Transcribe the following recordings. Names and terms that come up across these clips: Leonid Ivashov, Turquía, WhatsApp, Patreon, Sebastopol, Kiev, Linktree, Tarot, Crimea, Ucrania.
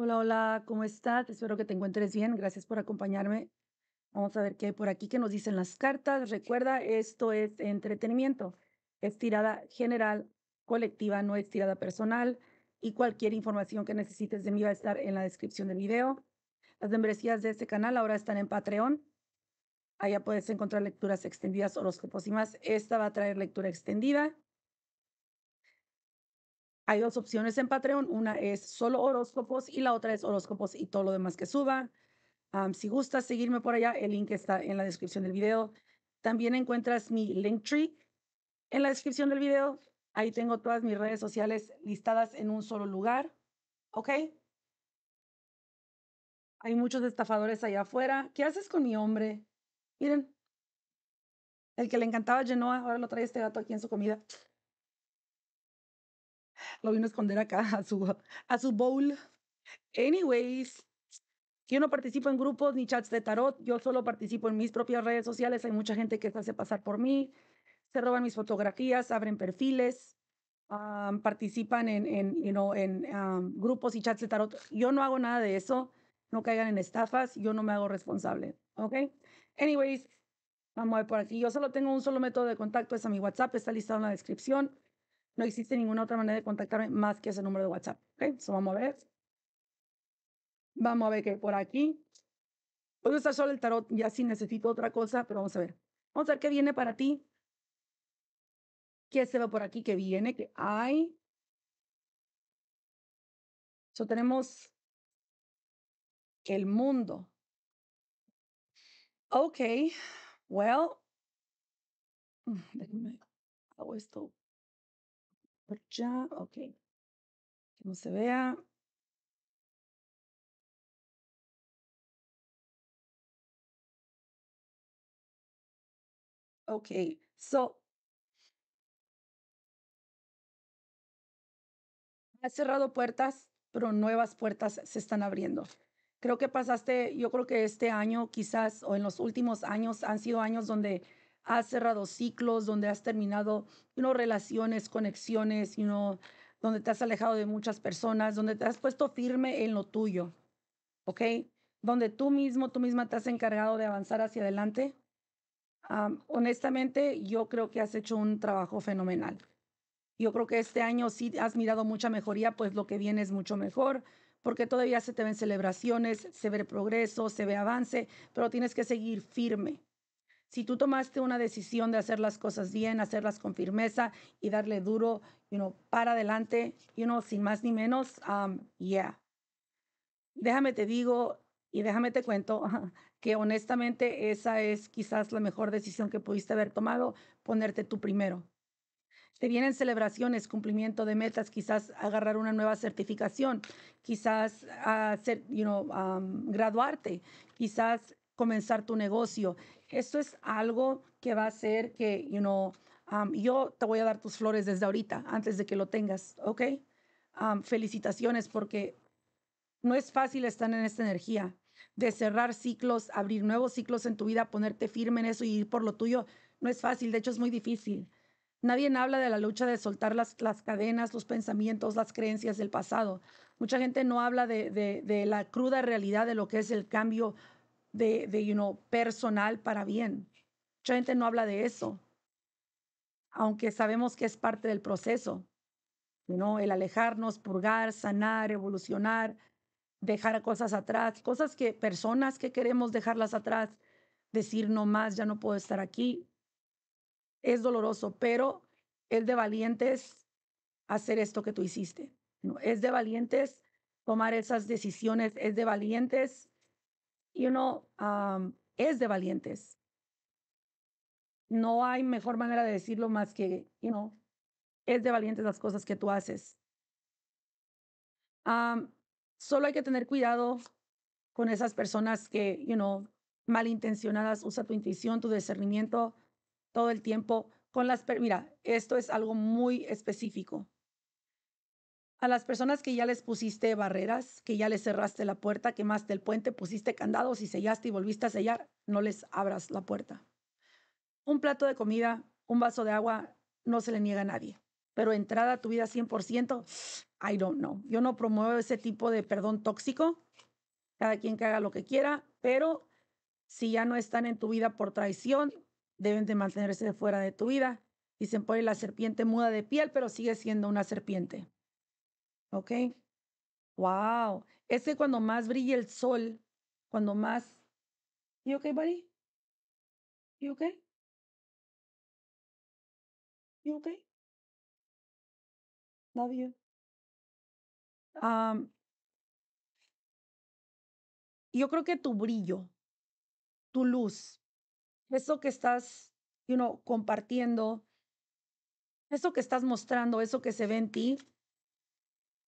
Hola, hola, ¿cómo estás? Espero que te encuentres bien. Gracias por acompañarme. Vamos a ver qué hay por aquí que nos dicen las cartas. Recuerda, esto es entretenimiento. Es tirada general, colectiva, no es tirada personal. Y cualquier información que necesites de mí va a estar en la descripción del video. Las membresías de este canal ahora están en Patreon. Allá puedes encontrar lecturas extendidas, horóscopos y más. Esta va a traer lectura extendida. Hay dos opciones en Patreon, una es solo horóscopos y la otra es horóscopos y todo lo demás que suba. Si gustas seguirme por allá, el link está en la descripción del video. También encuentras mi Linktree en la descripción del video. Ahí tengo todas mis redes sociales listadas en un solo lugar. ¿Ok? Hay muchos estafadores allá afuera. ¿Qué haces con mi hombre? Miren, el que le encantaba Genoa, ahora lo trae este gato aquí en su comida. Lo vino a esconder acá a su bowl. Anyways, yo no participo en grupos ni chats de tarot. Yo solo participo en mis propias redes sociales. Hay mucha gente que se hace pasar por mí. Se roban mis fotografías, abren perfiles, participan en grupos y chats de tarot. Yo no hago nada de eso. No caigan en estafas. Yo no me hago responsable. ¿Ok? Anyways, vamos a ver por aquí. Yo solo tengo un solo método de contacto. Es a mi WhatsApp. Está listado en la descripción. No existe ninguna otra manera de contactarme más que ese número de WhatsApp. ¿Ok? So vamos a ver. Vamos a ver qué hay por aquí. Voy a usar solo el tarot. Ya sí necesito otra cosa, pero vamos a ver. Vamos a ver qué viene para ti. ¿Qué se ve por aquí? ¿Qué viene? ¿Qué hay? So tenemos el mundo. Ok. Well. Déjenme. Hago esto. Por allá, ok. Que no se vea. Ok, so. Has cerrado puertas, pero nuevas puertas se están abriendo. Creo que pasaste, yo creo que este año quizás, o en los últimos años, han sido años donde has cerrado ciclos, donde has terminado relaciones, conexiones, donde te has alejado de muchas personas, donde te has puesto firme en lo tuyo, ¿ok? Donde tú misma te has encargado de avanzar hacia adelante. Honestamente, yo creo que has hecho un trabajo fenomenal. Yo creo que este año sí has mirado mucha mejoría, pues lo que viene es mucho mejor, porque todavía se te ven celebraciones, se ve progreso, se ve avance, pero tienes que seguir firme. Si tú tomaste una decisión de hacer las cosas bien, hacerlas con firmeza y darle duro, para adelante, sin más ni menos, yeah. Déjame te digo y déjame te cuento que honestamente esa es quizás la mejor decisión que pudiste haber tomado, ponerte tú primero. Te vienen celebraciones, cumplimiento de metas, quizás agarrar una nueva certificación, quizás hacer, graduarte, quizás comenzar tu negocio. Esto es algo que va a hacer que, yo te voy a dar tus flores desde ahorita, antes de que lo tengas, ¿ok? Felicitaciones, porque no es fácil estar en esta energía de cerrar ciclos, abrir nuevos ciclos en tu vida, ponerte firme en eso y ir por lo tuyo. No es fácil, de hecho es muy difícil. Nadie habla de la lucha de soltar las cadenas, los pensamientos, las creencias del pasado. Mucha gente no habla de la cruda realidad de lo que es el cambio personal para bien. Mucha gente no habla de eso, aunque sabemos que es parte del proceso, el alejarnos, purgar, sanar, evolucionar, dejar cosas atrás, personas que queremos dejarlas atrás, decir no más, ya no puedo estar aquí. Es doloroso, pero es de valientes hacer esto que tú hiciste. Es de valientes tomar esas decisiones, es de valientes. Es de valientes. No hay mejor manera de decirlo más que, es de valientes las cosas que tú haces. Solo hay que tener cuidado con esas personas que, malintencionadas, usa tu intuición, tu discernimiento todo el tiempo. Mira, esto es algo muy específico. A las personas que ya les pusiste barreras, que ya les cerraste la puerta, quemaste el puente, pusiste candados y sellaste y volviste a sellar, no les abras la puerta. Un plato de comida, un vaso de agua, no se le niega a nadie. pero entrada a tu vida 100%, I don't know. Yo no promuevo ese tipo de perdón tóxico. Cada quien que haga lo que quiera, pero si ya no están en tu vida por traición, deben de mantenerse fuera de tu vida. Dicen, pues la serpiente muda de piel, pero sigue siendo una serpiente. ¿Ok? Wow. Es que cuando más brilla el sol, cuando más... ¿You okay, buddy? ¿You okay? ¿You okay? Love you. Yo creo que tu brillo, tu luz, eso que estás, you know, compartiendo, eso que estás mostrando, eso que se ve en ti,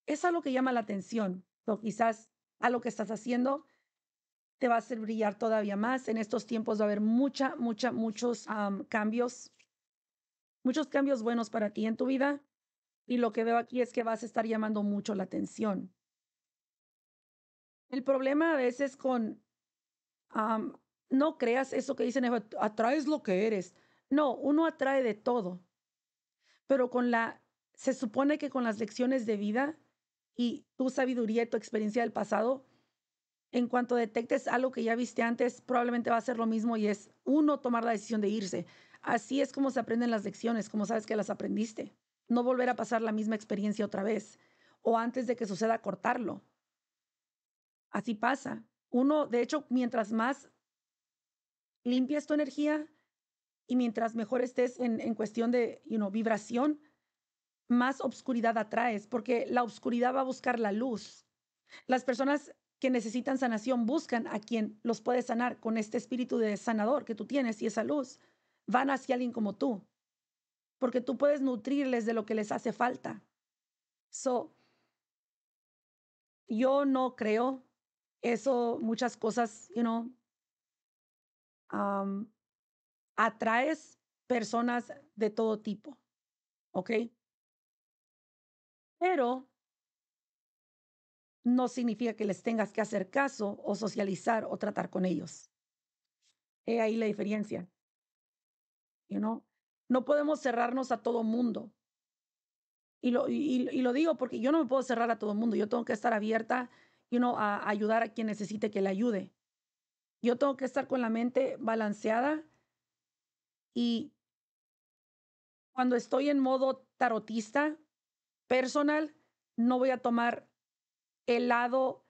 es a lo que llama la atención. O quizás a lo que estás haciendo te va a hacer brillar todavía más. En estos tiempos va a haber muchos cambios. Muchos cambios buenos para ti en tu vida. Y lo que veo aquí es que vas a estar llamando mucho la atención. El problema a veces con, no creas eso que dicen, atraes lo que eres. No, uno atrae de todo. Pero se supone que con las lecciones de vida y tu sabiduría y tu experiencia del pasado, en cuanto detectes algo que ya viste antes, probablemente va a ser lo mismo y es uno tomar la decisión de irse. Así es como se aprenden las lecciones, como sabes que las aprendiste. No volver a pasar la misma experiencia otra vez o antes de que suceda cortarlo. Así pasa. Uno, de hecho, mientras más limpias tu energía y mientras mejor estés en cuestión de vibración, más obscuridad atraes, porque la obscuridad va a buscar la luz. Las personas que necesitan sanación buscan a quien los puede sanar con este espíritu de sanador que tú tienes y esa luz. Van hacia alguien como tú, porque tú puedes nutrirles de lo que les hace falta. So, yo no creo eso, muchas cosas, atraes personas de todo tipo, ¿ok? Pero no significa que les tengas que hacer caso o socializar o tratar con ellos. He ahí la diferencia. No podemos cerrarnos a todo mundo. Y lo digo porque yo no me puedo cerrar a todo mundo. Yo tengo que estar abierta a ayudar a quien necesite que le ayude. Yo tengo que estar con la mente balanceada y cuando estoy en modo tarotista personal, no voy a tomar el lado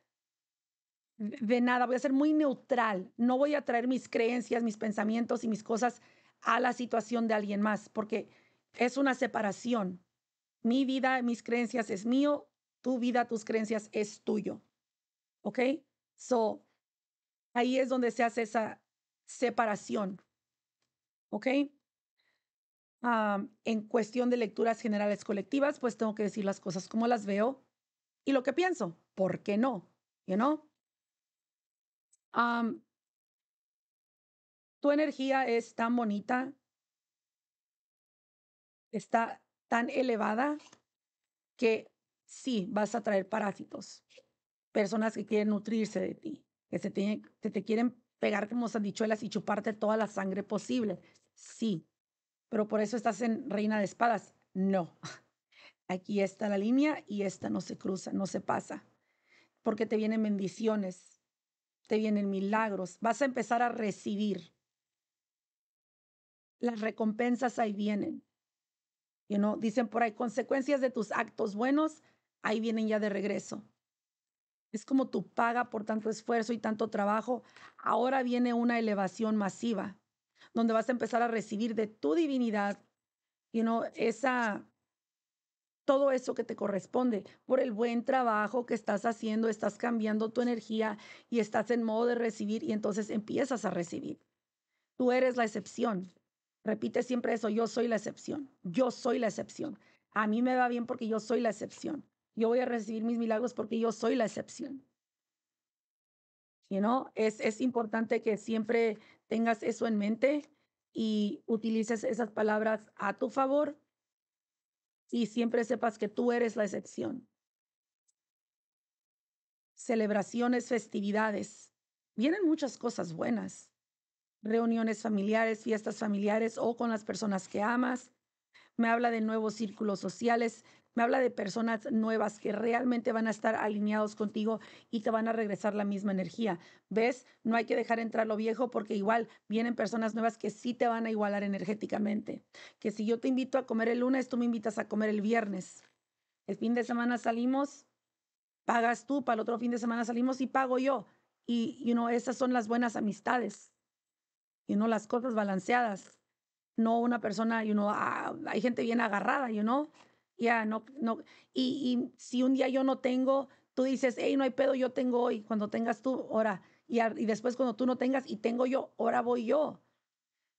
de nada. Voy a ser muy neutral. No voy a traer mis creencias, mis pensamientos y mis cosas a la situación de alguien más porque es una separación. Mi vida, mis creencias es mío. Tu vida, tus creencias es tuyo. ¿Ok? So, ahí es donde se hace esa separación. ¿Ok? En cuestión de lecturas generales colectivas, pues tengo que decir las cosas como las veo y lo que pienso. ¿Por qué no? Tu energía es tan bonita, está tan elevada que sí, vas a atraer parásitos, personas que quieren nutrirse de ti, que te quieren pegar como sandichuelas y chuparte toda la sangre posible. Sí, pero por eso estás en Reina de Espadas. No, aquí está la línea y esta no se cruza, no se pasa, porque te vienen bendiciones, te vienen milagros, vas a empezar a recibir. Las recompensas ahí vienen. Dicen por ahí, consecuencias de tus actos buenos, ahí vienen ya de regreso. Es como tu paga por tanto esfuerzo y tanto trabajo. Ahora viene una elevación masiva, donde vas a empezar a recibir de tu divinidad, todo eso que te corresponde. Por el buen trabajo que estás haciendo, estás cambiando tu energía y estás en modo de recibir y entonces empiezas a recibir. Tú eres la excepción. Repite siempre eso, yo soy la excepción, yo soy la excepción. A mí me va bien porque yo soy la excepción. Yo voy a recibir mis milagros porque yo soy la excepción. Es importante que siempre tengas eso en mente y utilices esas palabras a tu favor y siempre sepas que tú eres la excepción. Celebraciones, festividades. Vienen muchas cosas buenas. Reuniones familiares, fiestas familiares o con las personas que amas. me habla de nuevos círculos sociales, me habla de personas nuevas que realmente van a estar alineados contigo y te van a regresar la misma energía. ¿Ves? No hay que dejar entrar lo viejo porque igual vienen personas nuevas que sí te van a igualar energéticamente. Que si yo te invito a comer el lunes, tú me invitas a comer el viernes. El fin de semana salimos, pagas tú, para el otro fin de semana salimos y pago yo. Y, esas son las buenas amistades. Las cosas balanceadas. No una persona, hay gente bien agarrada, Y si un día yo no tengo, tú dices, hey, no hay pedo, yo tengo hoy. Cuando tengas tú, ora. Y después cuando tú no tengas y tengo yo, ora voy yo.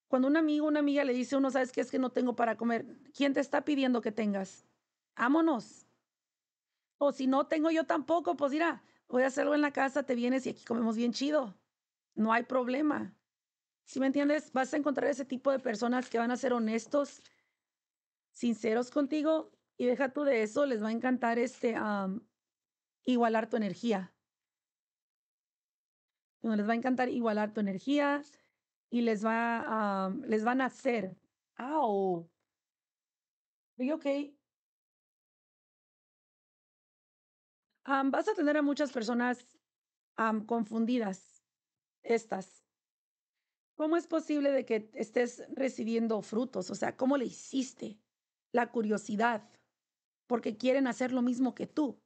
Cuando un amigo, una amiga le dice a uno, ¿sabes qué? Es que no tengo para comer. ¿Quién te está pidiendo que tengas? Ámonos. O si no tengo yo tampoco, pues mira, voy a hacerlo en la casa, te vienes y aquí comemos bien chido. No hay problema. ¿Sí me entiendes? Vas a encontrar ese tipo de personas que van a ser honestos, sinceros contigo. Y deja tú de eso, les va a encantar igualar tu energía. Les va a encantar igualar tu energía y les van a hacer. ¡Au! ¿Are you okay? Vas a tener a muchas personas confundidas. ¿Cómo es posible de que estés recibiendo frutos? O sea, ¿cómo le hiciste? La curiosidad. Porque quieren hacer lo mismo que tú.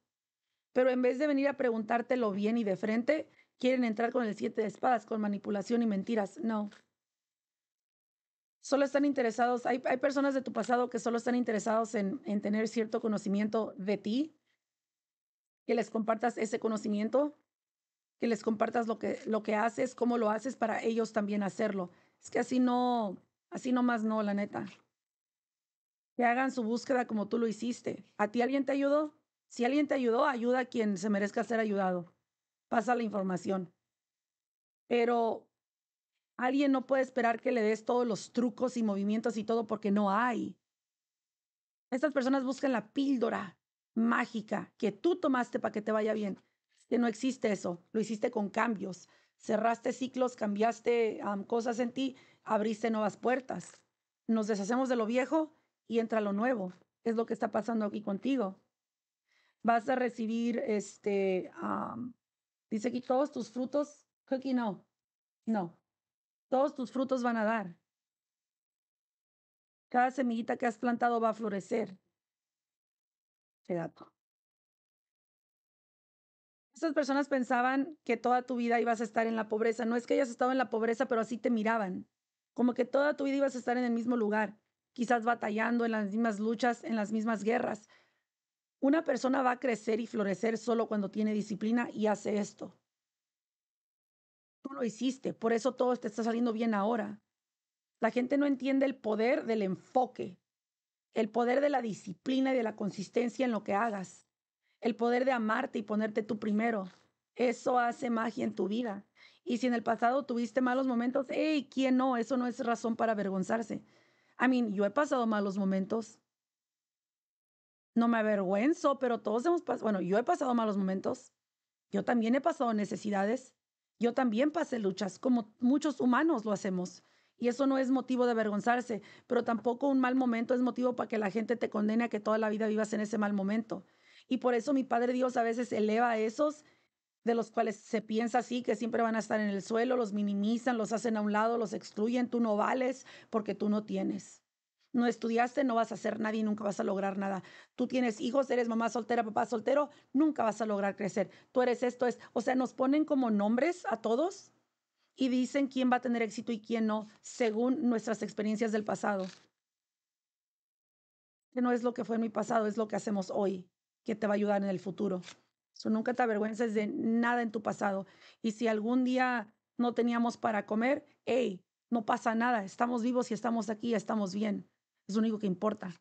Pero en vez de venir a preguntártelo bien y de frente, quieren entrar con el 7 de espadas, con manipulación y mentiras. No. Solo están interesados. Hay personas de tu pasado que solo están interesados en tener cierto conocimiento de ti. Que les compartas ese conocimiento. Que les compartas lo que haces, cómo lo haces, para ellos también hacerlo. Es que así nomás no, la neta. Que hagan su búsqueda como tú lo hiciste. ¿A ti alguien te ayudó? Si alguien te ayudó, ayuda a quien se merezca ser ayudado. Pasa la información. Pero alguien no puede esperar que le des todos los trucos y movimientos y todo porque no hay. Estas personas buscan la píldora mágica que tú tomaste para que te vaya bien. Que no existe eso. Lo hiciste con cambios. Cerraste ciclos, cambiaste cosas en ti, abriste nuevas puertas. Nos deshacemos de lo viejo y entra lo nuevo. Es lo que está pasando aquí contigo. Vas a recibir, dice aquí, todos tus frutos, Cookie, no. Todos tus frutos van a dar. Cada semillita que has plantado va a florecer. Qué dato. Estas personas pensaban que toda tu vida ibas a estar en la pobreza. No es que hayas estado en la pobreza, pero así te miraban. Como que toda tu vida ibas a estar en el mismo lugar. Quizás batallando en las mismas luchas, en las mismas guerras. Una persona va a crecer y florecer solo cuando tiene disciplina y hace esto. Tú lo hiciste, por eso todo te está saliendo bien ahora. La gente no entiende el poder del enfoque, el poder de la disciplina y de la consistencia en lo que hagas, el poder de amarte y ponerte tú primero. Eso hace magia en tu vida. Y si en el pasado tuviste malos momentos, ¡hey! ¿Quién no? Eso no es razón para avergonzarse. Yo he pasado malos momentos. No me avergüenzo, pero todos hemos pasado. Bueno, yo he pasado malos momentos. Yo también he pasado necesidades. Yo también pasé luchas, como muchos humanos lo hacemos. Y eso no es motivo de avergonzarse, pero tampoco un mal momento es motivo para que la gente te condene a que toda la vida vivas en ese mal momento. Y por eso mi Padre Dios a veces eleva a esos de los cuales se piensa así, que siempre van a estar en el suelo, los minimizan, los hacen a un lado, los excluyen, tú no vales porque tú no tienes. No estudiaste, no vas a ser nadie, nunca vas a lograr nada. Tú tienes hijos, eres mamá soltera, papá soltero, nunca vas a lograr crecer. Tú eres esto, es... O sea, nos ponen como nombres a todos y dicen quién va a tener éxito y quién no, según nuestras experiencias del pasado. Que no es lo que fue en mi pasado, es lo que hacemos hoy, que te va a ayudar en el futuro. So, nunca te avergüences de nada en tu pasado. Y si algún día no teníamos para comer, hey, no pasa nada. Estamos vivos y estamos aquí, estamos bien. Es lo único que importa.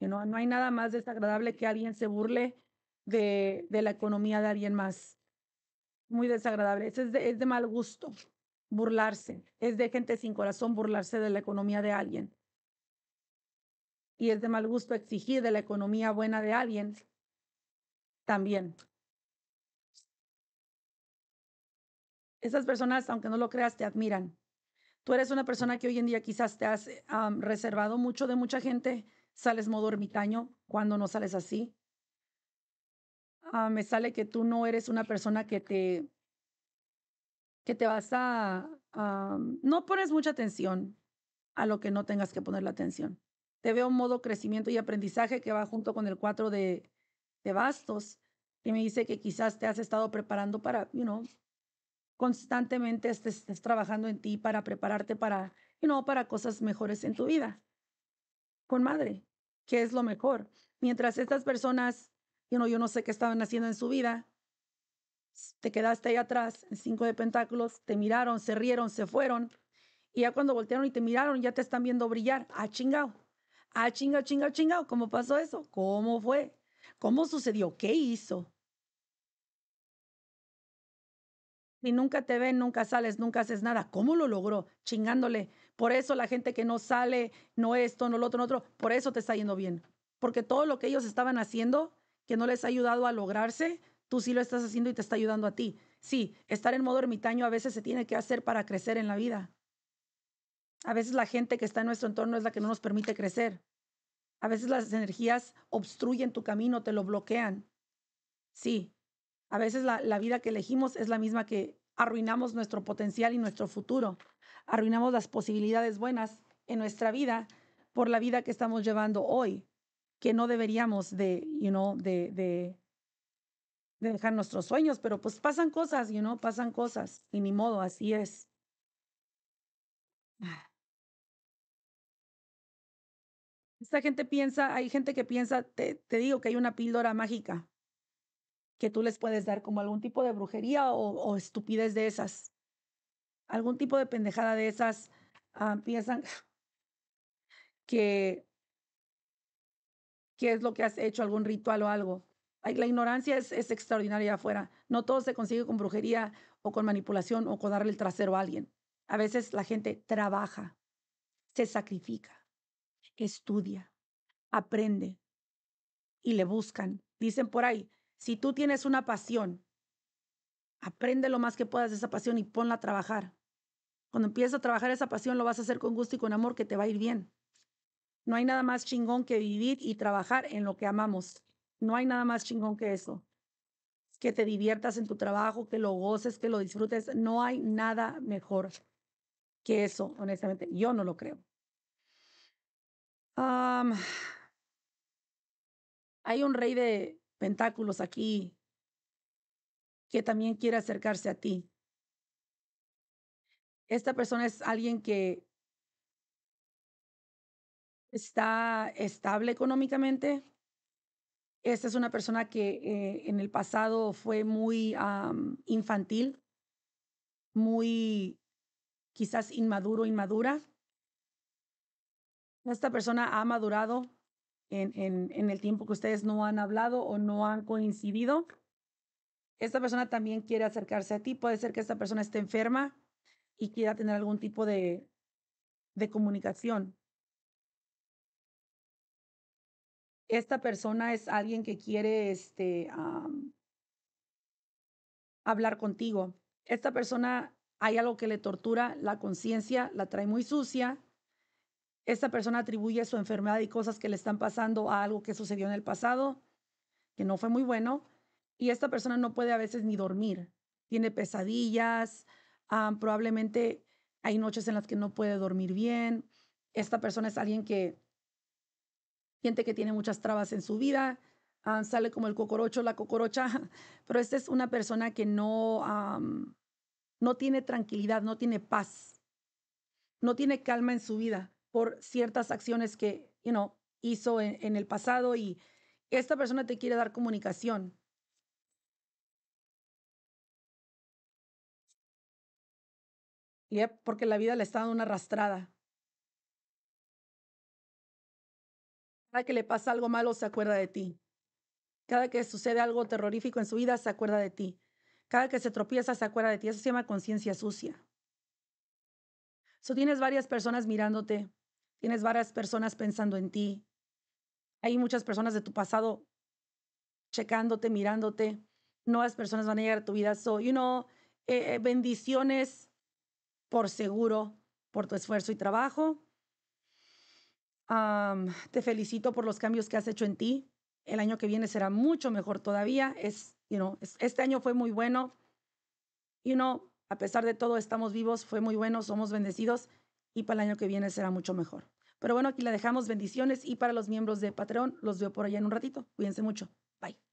No hay nada más desagradable que alguien se burle de la economía de alguien más. Muy desagradable. Es de mal gusto burlarse. Es de gente sin corazón burlarse de la economía de alguien. Y es de mal gusto exigir de la economía buena de alguien. También. Esas personas, aunque no lo creas, te admiran. Tú eres una persona que hoy en día quizás te has reservado mucho de mucha gente, sales modo ermitaño cuando no sales así. Me sale que tú no eres una persona que te vas a... no pones mucha atención a lo que no tengas que poner la atención. Te veo en modo crecimiento y aprendizaje, que va junto con el 4 de bastos, que me dice que quizás te has estado preparando para, constantemente estés trabajando en ti para prepararte para, para cosas mejores en tu vida. Con madre, que es lo mejor. Mientras estas personas... yo no sé qué estaban haciendo en su vida. Te quedaste ahí atrás, en 5 de pentáculos, te miraron, se rieron, se fueron. Y ya cuando voltearon y te miraron, ya te están viendo brillar. Ah, chingao. Ah, chingao, chingao, chingao. ¿Cómo pasó eso? ¿Cómo fue? ¿Cómo sucedió? ¿Qué hizo? Si nunca te ven, nunca sales, nunca haces nada. ¿Cómo lo logró? Chingándole. Por eso la gente que no sale, no esto, no lo otro, no otro, por eso te está yendo bien. Porque todo lo que ellos estaban haciendo... que no les ha ayudado a lograrse, tú sí lo estás haciendo y te está ayudando a ti. Sí, estar en modo ermitaño a veces se tiene que hacer para crecer en la vida. A veces la gente que está en nuestro entorno es la que no nos permite crecer. A veces las energías obstruyen tu camino, te lo bloquean. Sí, a veces la vida que elegimos es la misma que arruinamos nuestro potencial y nuestro futuro. Arruinamos las posibilidades buenas en nuestra vida por la vida que estamos llevando hoy, que no deberíamos de dejar nuestros sueños, pero pues pasan cosas, pasan cosas, y ni modo, así es. Esta gente piensa, hay gente que piensa, te digo que hay una píldora mágica que tú les puedes dar, como algún tipo de brujería o estupidez de esas, algún tipo de pendejada de esas. Piensan que... ¿Qué es lo que has hecho? ¿Algún ritual o algo? La ignorancia es extraordinaria afuera. No todo se consigue con brujería o con manipulación o con darle el trasero a alguien. A veces la gente trabaja, se sacrifica, estudia, aprende y le buscan. Dicen por ahí, si tú tienes una pasión, aprende lo más que puedas de esa pasión y ponla a trabajar. Cuando empiezas a trabajar esa pasión, lo vas a hacer con gusto y con amor, que te va a ir bien. No hay nada más chingón que vivir y trabajar en lo que amamos. No hay nada más chingón que eso. Que te diviertas en tu trabajo, que lo goces, que lo disfrutes. No hay nada mejor que eso, honestamente. Yo no lo creo. Hay un rey de pentáculos aquí que también quiere acercarse a ti. Esta persona es alguien que está estable económicamente. Esta es una persona que en el pasado fue muy infantil, muy quizás inmaduro, inmadura. Esta persona ha madurado en el tiempo que ustedes no han hablado o no han coincidido. Esta persona también quiere acercarse a ti. Puede ser que esta persona esté enferma y quiera tener algún tipo de comunicación. Esta persona es alguien que quiere hablar contigo. Esta persona, hay algo que le tortura la conciencia, la trae muy sucia. Esta persona atribuye su enfermedad y cosas que le están pasando a algo que sucedió en el pasado, que no fue muy bueno. Y esta persona no puede a veces ni dormir. Tiene pesadillas, probablemente hay noches en las que no puede dormir bien. Esta persona es alguien que... gente que tiene muchas trabas en su vida, sale como el cocorocho, la cocorocha, pero esta es una persona que no tiene tranquilidad, no tiene paz, no tiene calma en su vida por ciertas acciones que hizo en el pasado, y esta persona te quiere dar comunicación. Yep, porque la vida le está dando una arrastrada. Cada que le pasa algo malo se acuerda de ti. Cada que sucede algo terrorífico en su vida se acuerda de ti. Cada que se tropieza se acuerda de ti. Eso se llama conciencia sucia. So, tienes varias personas mirándote. Tienes varias personas pensando en ti. Hay muchas personas de tu pasado checándote, mirándote. Nuevas personas van a llegar a tu vida. So, bendiciones por seguro, por tu esfuerzo y trabajo. Te felicito por los cambios que has hecho en ti. El año que viene será mucho mejor todavía. Este año fue muy bueno. A pesar de todo, estamos vivos, fue muy bueno, somos bendecidos y para el año que viene será mucho mejor. Pero bueno, aquí la dejamos. Bendiciones y para los miembros de Patreon, los veo por allá en un ratito. Cuídense mucho. Bye.